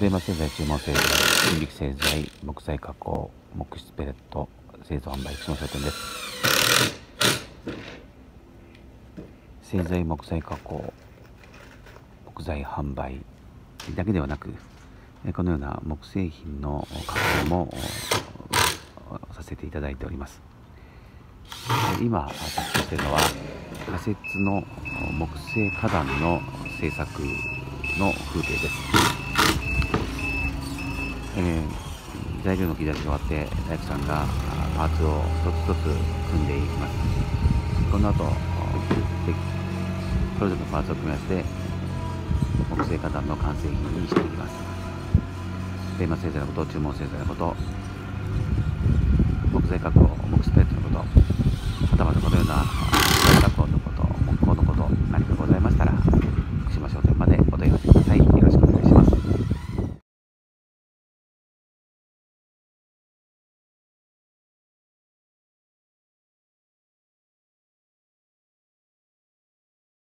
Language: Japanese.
精米製材、注文製材、人力製材、木材加工、木質ペレット製造販売、串本商店です。製材、木材加工、木材販売だけではなく、このような木製品の加工もさせていただいております。今作っているのは仮設の木製花壇の制作の風景です。材料の切り出しが終わって大工さんがパーツを一つ一つ組んでいきます。この後それぞれのパーツを組み合わせて木製花壇の完成品にしていきます。精米製材のこと、注文製材のこと、木材加工、木スペレットのこと、はたまたこのような木材加工のこと、木工のこと、何かございます。